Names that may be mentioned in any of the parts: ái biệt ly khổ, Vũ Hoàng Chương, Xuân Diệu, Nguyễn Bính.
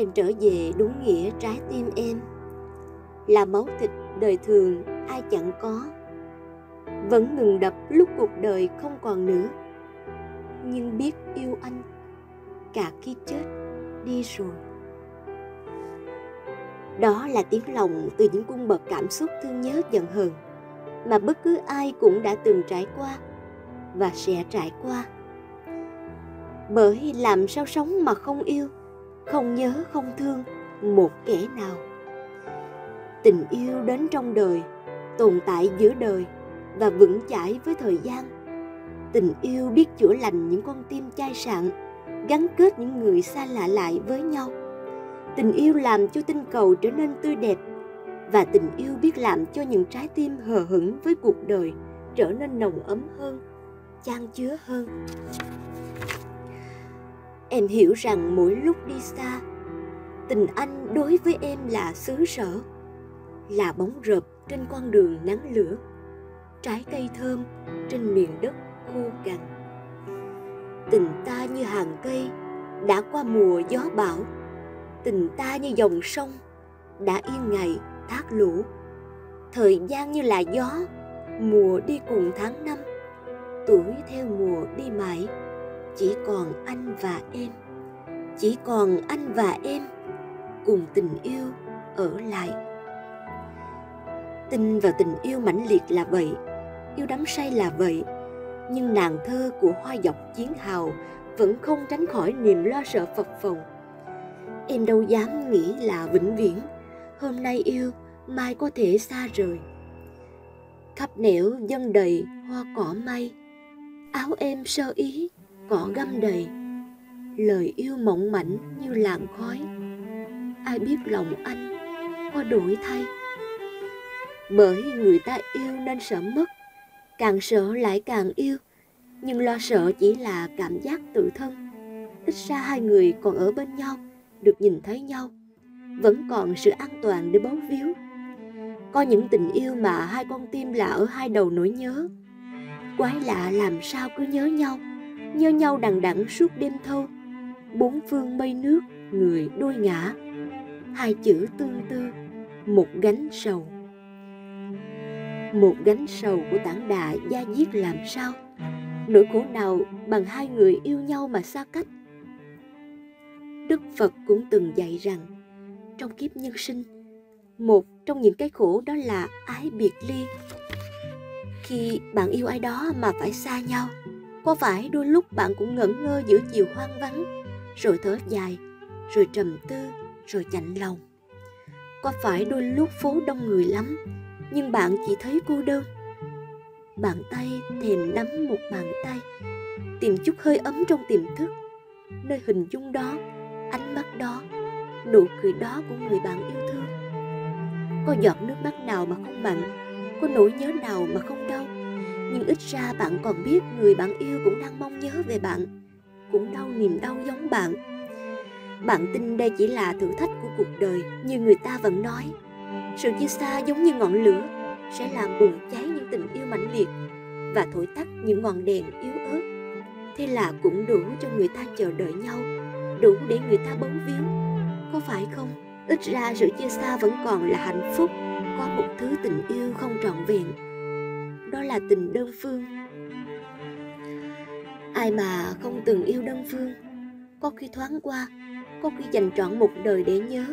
em trở về đúng nghĩa trái tim em. Là máu thịt đời thường ai chẳng có, vẫn ngừng đập lúc cuộc đời không còn nữa. Nhưng biết yêu anh cả khi chết đi rồi. Đó là tiếng lòng từ những cung bậc cảm xúc thương nhớ giận hờn mà bất cứ ai cũng đã từng trải qua và sẽ trải qua. Bởi làm sao sống mà không yêu, không nhớ, không thương một kẻ nào. Tình yêu đến trong đời, tồn tại giữa đời và vững chãi với thời gian. Tình yêu biết chữa lành những con tim chai sạn, gắn kết những người xa lạ lại với nhau. Tình yêu làm cho tinh cầu trở nên tươi đẹp, và tình yêu biết làm cho những trái tim hờ hững với cuộc đời trở nên nồng ấm hơn, chan chứa hơn. Em hiểu rằng mỗi lúc đi xa, tình anh đối với em là xứ sở, là bóng rợp trên con đường nắng lửa, trái cây thơm trên miền đất khô cằn. Tình ta như hàng cây đã qua mùa gió bão, tình ta như dòng sông đã yên ngày thác lũ. Thời gian như là gió, mùa đi cùng tháng năm, tuổi theo mùa đi mãi. Chỉ còn anh và em, chỉ còn anh và em, cùng tình yêu ở lại. Tin vào tình yêu mãnh liệt là vậy, yêu đắm say là vậy, nhưng nàng thơ của Hoa Dọc Chiến Hào vẫn không tránh khỏi niềm lo sợ phập phồng. Em đâu dám nghĩ là vĩnh viễn, hôm nay yêu, mai có thể xa rời. Khắp nẻo dân đầy hoa cỏ may, áo em sơ ý, cỏ găm đầy. Lời yêu mộng mảnh như làn khói, ai biết lòng anh có đổi thay. Bởi người ta yêu nên sợ mất, càng sợ lại càng yêu. Nhưng lo sợ chỉ là cảm giác tự thân. Ít ra hai người còn ở bên nhau, được nhìn thấy nhau, vẫn còn sự an toàn để bấu víu. Có những tình yêu mà hai con tim là ở hai đầu nỗi nhớ. Quái lạ làm sao cứ nhớ nhau, nhớ nhau đằng đẵng suốt đêm thâu. Bốn phương mây nước, người đôi ngã, hai chữ tương tư, một gánh sầu. Một gánh sầu của tảng đà da diết làm sao, nỗi khổ nào bằng hai người yêu nhau mà xa cách. Đức Phật cũng từng dạy rằng, trong kiếp nhân sinh, một trong những cái khổ đó là ái biệt ly. Khi bạn yêu ai đó mà phải xa nhau, có phải đôi lúc bạn cũng ngẩn ngơ giữa chiều hoang vắng, rồi thở dài, rồi trầm tư, rồi chạnh lòng? Có phải đôi lúc phố đông người lắm, nhưng bạn chỉ thấy cô đơn? Bàn tay thèm nắm một bàn tay, tìm chút hơi ấm trong tiềm thức, nơi hình dung đó, ánh mắt đó, nụ cười đó của người bạn yêu thương. Có giọt nước mắt nào mà không mặn, có nỗi nhớ nào mà không đau. Nhưng ít ra bạn còn biết người bạn yêu cũng đang mong nhớ về bạn, cũng đau niềm đau giống bạn. Bạn tin đây chỉ là thử thách của cuộc đời, như người ta vẫn nói. Sự chia xa giống như ngọn lửa, sẽ làm bùng cháy những tình yêu mãnh liệt và thổi tắt những ngọn đèn yếu ớt. Thế là cũng đủ cho người ta chờ đợi nhau, đủ để người ta bấu víu. Có phải không? Ít ra sự chia xa vẫn còn là hạnh phúc. Có một thứ tình yêu không trọn vẹn, đó là tình đơn phương. Ai mà không từng yêu đơn phương, có khi thoáng qua, có khi dành trọn một đời để nhớ.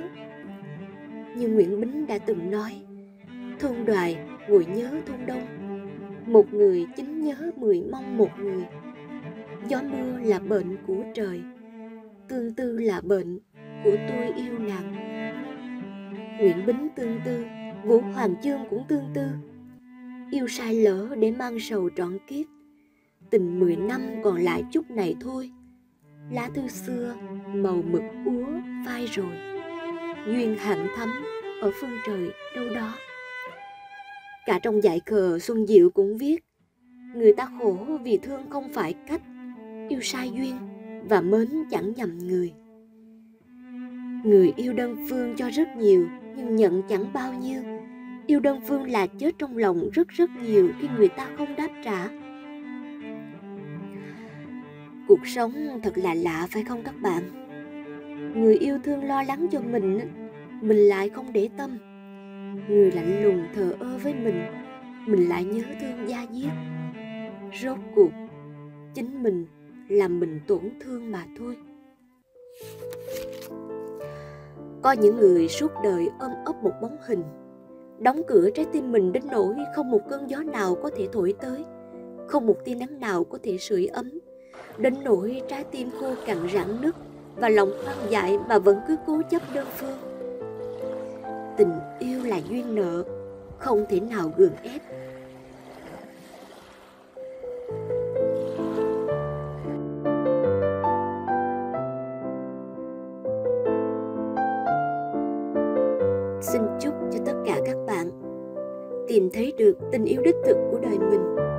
Như Nguyễn Bính đã từng nói, thôn Đoài ngồi nhớ thôn Đông, một người chính nhớ mười mong một người. Gió mưa là bệnh của trời, tương tư là bệnh của tôi yêu nàng. Nguyễn Bính tương tư, Vũ Hoàng Chương cũng tương tư. Yêu sai lỡ để mang sầu trọn kiếp, tình 10 năm còn lại chút này thôi. Lá thư xưa màu mực úa phai rồi, duyên hạn thắm ở phương trời đâu đó. Cả trong dại khờ Xuân Diệu cũng viết, người ta khổ vì thương không phải cách, yêu sai duyên và mến chẳng nhầm người. Người yêu đơn phương cho rất nhiều nhưng nhận chẳng bao nhiêu. Yêu đơn phương là chết trong lòng rất nhiều khi người ta không đáp trả. Cuộc sống thật là lạ phải không các bạn? Người yêu thương lo lắng cho mình lại không để tâm. Người lạnh lùng thờ ơ với mình lại nhớ thương da diết. Rốt cuộc, chính mình làm mình tổn thương mà thôi. Có những người suốt đời ôm ấp một bóng hình, đóng cửa trái tim mình đến nỗi không một cơn gió nào có thể thổi tới, không một tia nắng nào có thể sưởi ấm, đến nỗi trái tim khô cằn rạn nứt và lòng hoang dại mà vẫn cứ cố chấp đơn phương. Tình yêu là duyên nợ, không thể nào gượng ép. Xin chúc cho tất cả các bạn tìm thấy được tình yêu đích thực của đời mình.